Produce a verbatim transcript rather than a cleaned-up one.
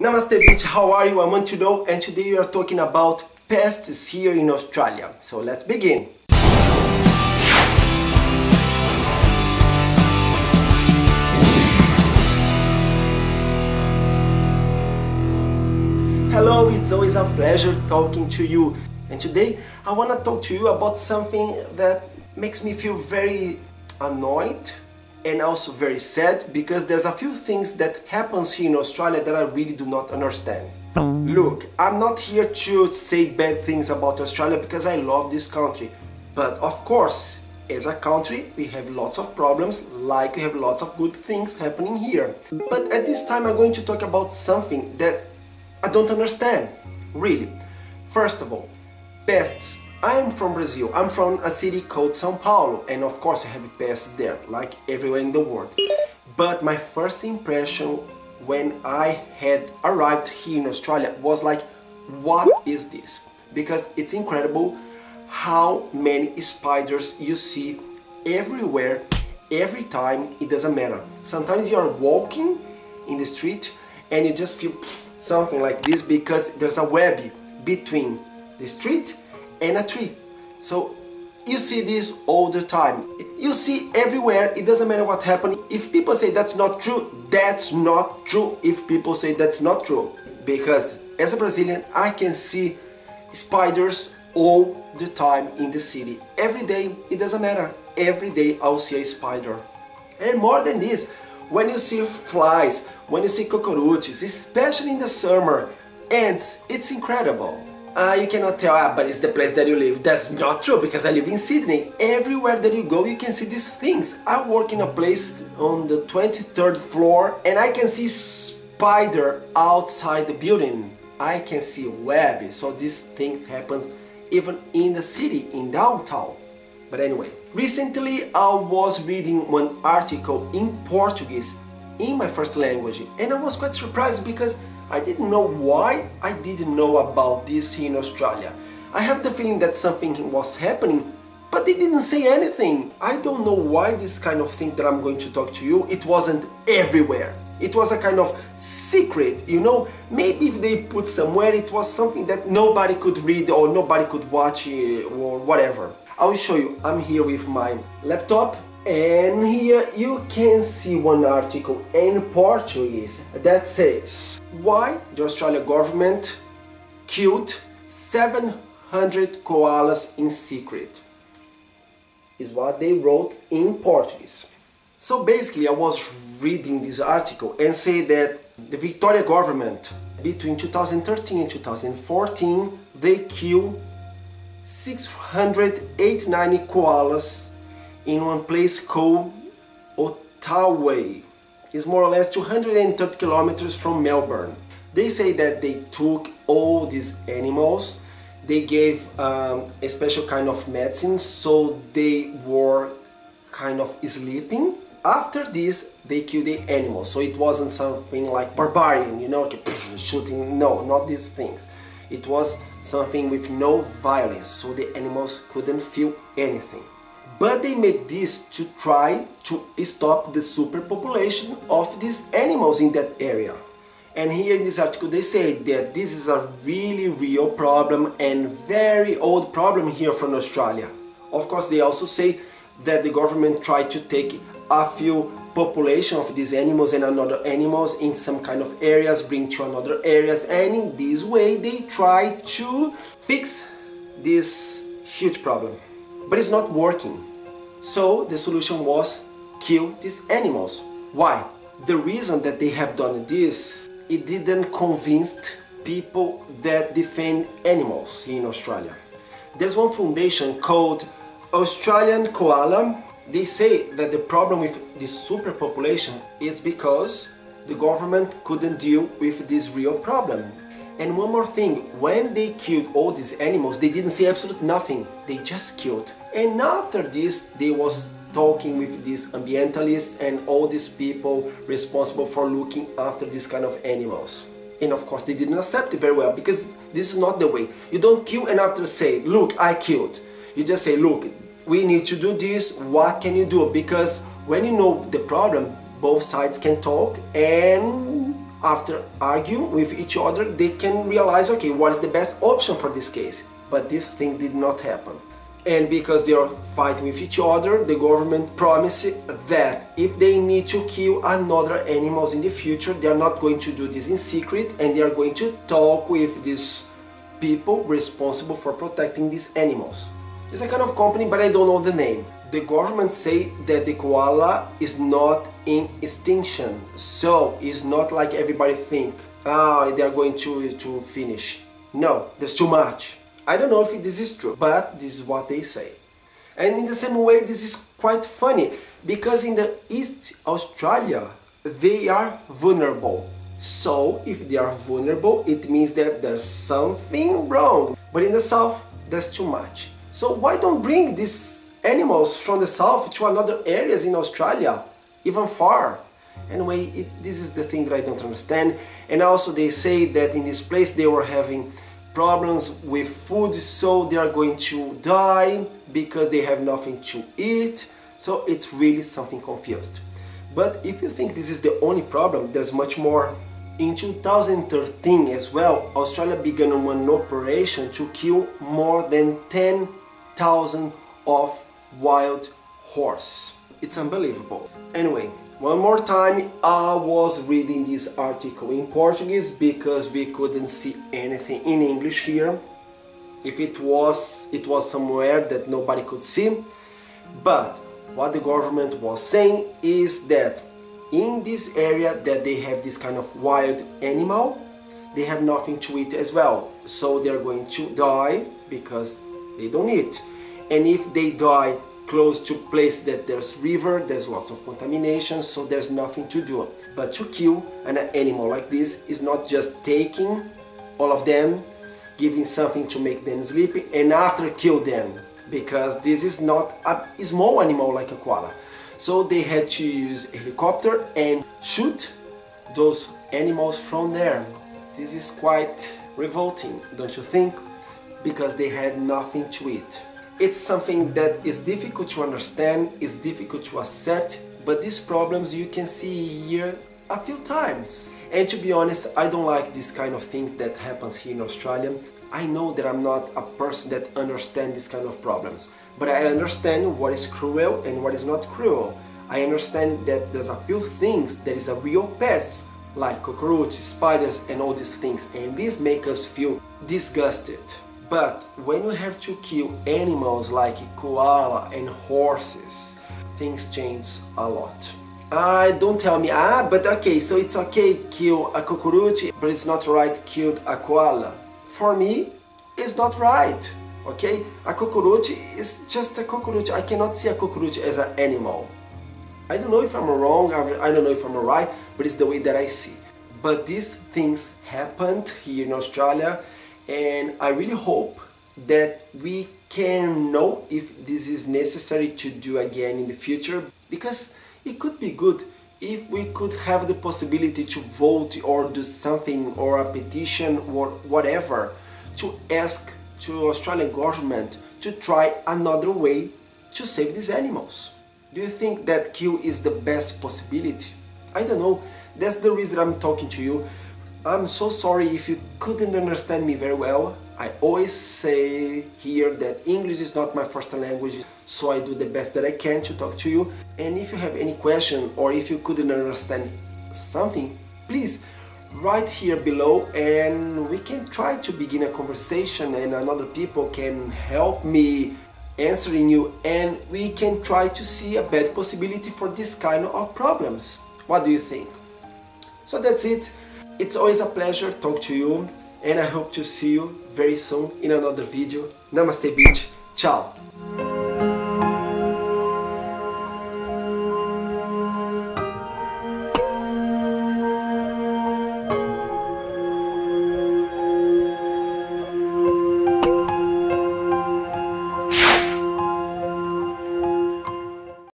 Namaste bitch, how are you? I want to know, and today we are talking about pests here in Australia. So let's begin. Hello, it's always a pleasure talking to you. And today I want to talk to you about something that makes me feel very annoyed and also very sad, because there's a few things that happens here in Australia that I really do not understand. Look, I'm not here to say bad things about Australia because I love this country, but of course, as a country, we have lots of problems, like we have lots of good things happening here. But at this time I'm going to talk about something that I don't understand, really. First of all, pests. I am from Brazil, I'm from a city called São Paulo, and of course I have pests there, like everywhere in the world. But my first impression when I had arrived here in Australia was like, what is this? Because it's incredible how many spiders you see everywhere, every time, it doesn't matter. Sometimes you are walking in the street and you just feel something like this because there's a web between the street and a tree. So you see this all the time. You see everywhere, it doesn't matter what happened. If people say that's not true, that's not true. If people say that's not true, because as a Brazilian, I can see spiders all the time in the city. Every day, it doesn't matter. Every day I'll see a spider. And more than this, when you see flies, when you see cockroaches, especially in the summer, ants, it's incredible. Uh, you cannot tell, ah, but it's the place that you live. That's not true, because I live in Sydney. Everywhere that you go, you can see these things. I work in a place on the twenty-third floor, and I can see spider outside the building. I can see web. So these things happen even in the city, in downtown. But anyway, recently I was reading one article in Portuguese, in my first language, and I was quite surprised because I didn't know why I didn't know about this here in Australia. I have the feeling that something was happening, but they didn't say anything. I don't know why this kind of thing that I'm going to talk to you, it wasn't everywhere. It was a kind of secret, you know? Maybe if they put somewhere, it was something that nobody could read or nobody could watch or whatever. I'll show you. I'm here with my laptop. And here you can see one article in Portuguese that says why the Australian government killed seven hundred koalas in secret, is what they wrote in Portuguese. So basically I was reading this article and say that the Victoria government between two thousand thirteen and two thousand fourteen, they killed six hundred eighty-nine koalas in one place called Otawe. It's more or less two hundred thirty kilometers from Melbourne. They say that they took all these animals, they gave um, a special kind of medicine, so they were kind of sleeping. After this, they killed the animals, so it wasn't something like barbarian, you know, okay, pff, shooting, no, not these things. It was something with no violence, so the animals couldn't feel anything. But they make this to try to stop the superpopulation of these animals in that area. And here in this article they say that this is a really real problem and very old problem here from Australia. Of course they also say that the government tried to take a few population of these animals and another animals in some kind of areas, bring to another areas, and in this way they try to fix this huge problem. But it's not working. So the solution was kill these animals. Why? The reason that they have done this, it didn't convince people that defend animals in Australia. There's one foundation called Australian Koala. They say that the problem with this superpopulation is because the government couldn't deal with this real problem. And one more thing, when they killed all these animals, they didn't say absolutely nothing, they just killed. And after this, they was talking with these ambientalists and all these people responsible for looking after this kind of animals. And of course, they didn't accept it very well, because this is not the way. You don't kill and after say, look, I killed. You just say, look, we need to do this, what can you do? Because when you know the problem, both sides can talk and after arguing with each other, they can realize, okay, what is the best option for this case? But this thing did not happen. And because they are fighting with each other, the government promised that if they need to kill another animals in the future, they are not going to do this in secret, and they are going to talk with these people responsible for protecting these animals. It's a kind of company, but I don't know the name. The government say that the koala is not in extinction, so it's not like everybody think, ah, they are going to, to finish. No, there's too much. I don't know if this is true, but this is what they say. And in the same way, this is quite funny, because in the East Australia, they are vulnerable. So, if they are vulnerable, it means that there's something wrong. But in the South, that's too much. So why don't bring these animals from the South to another areas in Australia, even far? Anyway, it, this is the thing that I don't understand. And also they say that in this place they were having problems with food, so they are going to die because they have nothing to eat. So it's really something confused. But if you think this is the only problem, there's much more. In two thousand thirteen as well, Australia began an operation to kill more than ten thousand of wild horse. It's unbelievable. Anyway, one more time, I was reading this article in Portuguese because we couldn't see anything in English here. If it was, it was somewhere that nobody could see. But what the government was saying is that in this area that they have this kind of wild animal, they have nothing to eat as well. So they're going to die because they don't eat. And if they die close to place that there's river, there's lots of contamination, so there's nothing to do. But to kill an animal like this is not just taking all of them, giving something to make them sleepy, and after kill them, because this is not a small animal like a koala. So they had to use a helicopter and shoot those animals from there. This is quite revolting, don't you think? Because they had nothing to eat. It's something that is difficult to understand, it's difficult to accept, but these problems you can see here a few times. And to be honest, I don't like this kind of thing that happens here in Australia. I know that I'm not a person that understands this kind of problems, but I understand what is cruel and what is not cruel. I understand that there's a few things that is a real pest, like cockroaches, spiders and all these things, and these make us feel disgusted. But when you have to kill animals like koala and horses, things change a lot. Uh, don't tell me, ah, but okay, so it's okay kill a cockroach, but it's not right kill a koala. For me, it's not right, okay? A cockroach is just a cockroach. I cannot see a cockroach as an animal. I don't know if I'm wrong, I don't know if I'm right, but it's the way that I see. But these things happened here in Australia, and I really hope that we can know if this is necessary to do again in the future, because it could be good if we could have the possibility to vote or do something or a petition or whatever to ask to Australian government to try another way to save these animals. Do you think that kill is the best possibility? I don't know. That's the reason I'm talking to you. I'm so sorry if you couldn't understand me very well. I always say here that English is not my first language, so I do the best that I can to talk to you. And if you have any question or if you couldn't understand something, please write here below and we can try to begin a conversation and another people can help me answering you, and we can try to see a better possibility for this kind of problems. What do you think? So that's it. It's always a pleasure to talk to you, and I hope to see you very soon in another video. Namaste, bitch. Ciao.